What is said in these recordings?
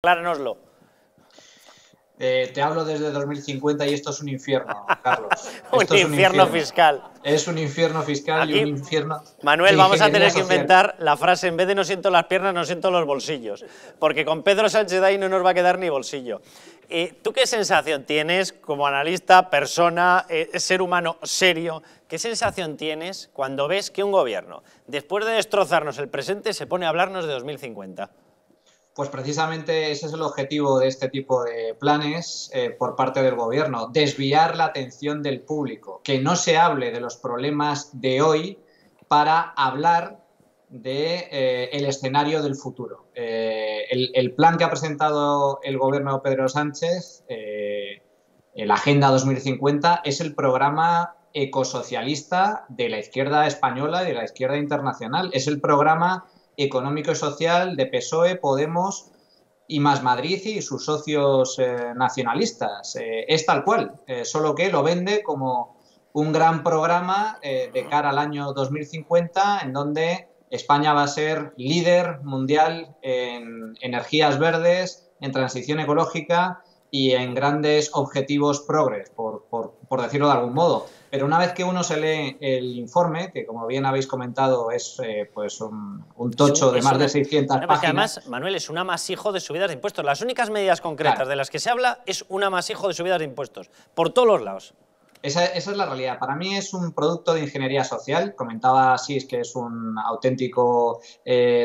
Aclárnoslo. Te hablo desde 2050 y esto es un infierno, Carlos. Esto es un infierno fiscal. Es un infierno fiscal. Aquí, y un infierno... Manuel, vamos a tener que inventar la frase, en vez de no siento las piernas, no siento los bolsillos. Porque con Pedro Sánchez ahí no nos va a quedar ni bolsillo. ¿Tú qué sensación tienes como analista, persona, ser humano serio? ¿Qué sensación tienes cuando ves que un gobierno, después de destrozarnos el presente, se pone a hablarnos de 2050? Pues precisamente ese es el objetivo de este tipo de planes por parte del gobierno, desviar la atención del público, que no se hable de los problemas de hoy para hablar de el escenario del futuro. El plan que ha presentado el gobierno de Pedro Sánchez, la Agenda 2050, es el programa ecosocialista de la izquierda española y de la izquierda internacional. Es el programa económico y social de PSOE, Podemos y Más Madrid y sus socios nacionalistas. Es tal cual, solo que lo vende como un gran programa de cara al año 2050, en donde España va a ser líder mundial en energías verdes, en transición ecológica y en grandes objetivos progres, por decirlo de algún modo. Pero una vez que uno se lee el informe, que como bien habéis comentado es pues un tocho de más de 600 páginas... Que además, Manuel, es un amasijo de subidas de impuestos. Las únicas medidas concretas de las que se habla es un amasijo de subidas de impuestos, por todos los lados. Esa es la realidad. Para mí es un producto de ingeniería social. Comentaba Asís que es un auténtico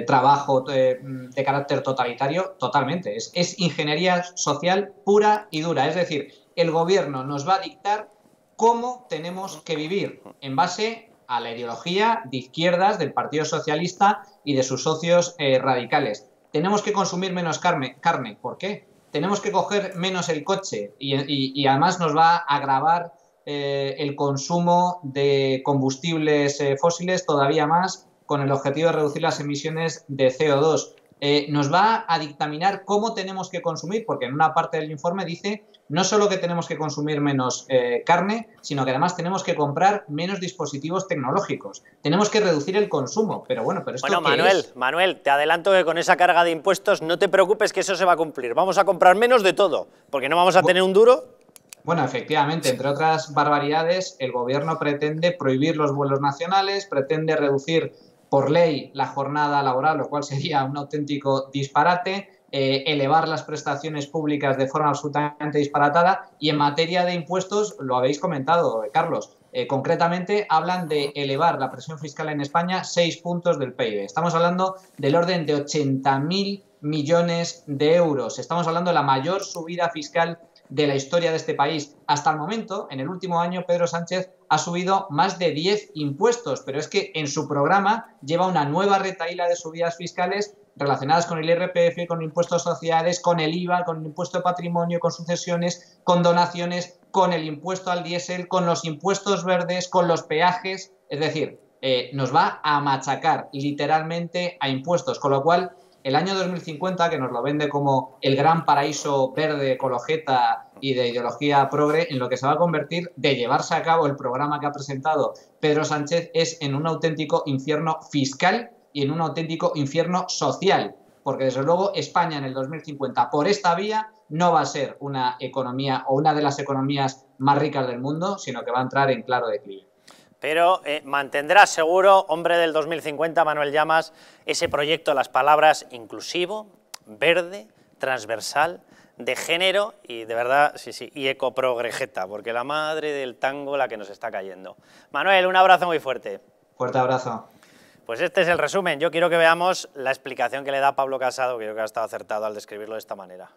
trabajo de carácter totalitario. Totalmente. Es ingeniería social pura y dura. Es decir, el gobierno nos va a dictar cómo tenemos que vivir en base a la ideología de izquierdas del Partido Socialista y de sus socios radicales. Tenemos que consumir menos carne. ¿Por qué? Tenemos que coger menos el coche y además nos va a agravar el consumo de combustibles fósiles todavía más, con el objetivo de reducir las emisiones de CO2. Nos va a dictaminar cómo tenemos que consumir, porque en una parte del informe dice no solo que tenemos que consumir menos carne, sino que además tenemos que comprar menos dispositivos tecnológicos. Tenemos que reducir el consumo, pero bueno, ¿esto qué es? Manuel, te adelanto que con esa carga de impuestos no te preocupes, que eso se va a cumplir. Vamos a comprar menos de todo, porque no vamos a tener un duro. Bueno, efectivamente, entre otras barbaridades, el gobierno pretende prohibir los vuelos nacionales, pretende reducir por ley la jornada laboral, lo cual sería un auténtico disparate, elevar las prestaciones públicas de forma absolutamente disparatada, y en materia de impuestos, lo habéis comentado, Carlos, concretamente hablan de elevar la presión fiscal en España 6 puntos del PIB. Estamos hablando del orden de 80.000 millones de euros. Estamos hablando de la mayor subida fiscal de la historia de este país. Hasta el momento, en el último año, Pedro Sánchez ha subido más de 10 impuestos, pero es que en su programa lleva una nueva retahíla de subidas fiscales relacionadas con el IRPF, con impuestos sociales, con el IVA, con el impuesto de patrimonio, con sucesiones, con donaciones, con el impuesto al diésel, con los impuestos verdes, con los peajes. Es decir, nos va a machacar literalmente a impuestos, con lo cual el año 2050, que nos lo vende como el gran paraíso verde, ecologeta y de ideología progre, en lo que se va a convertir, de llevarse a cabo el programa que ha presentado Pedro Sánchez, es en un auténtico infierno fiscal y en un auténtico infierno social. Porque, desde luego, España en el 2050, por esta vía, no va a ser una economía o una de las economías más ricas del mundo, sino que va a entrar en claro declive. Pero mantendrá seguro, hombre del 2050, Manuel Llamas, ese proyecto, las palabras inclusivo, verde, transversal, de género y, de verdad, sí, y ecoprogrejeta, porque la madre del tango la que nos está cayendo. Manuel, un abrazo muy fuerte. Fuerte abrazo. Pues este es el resumen. Yo quiero que veamos la explicación que le da Pablo Casado, que yo creo que ha estado acertado al describirlo de esta manera.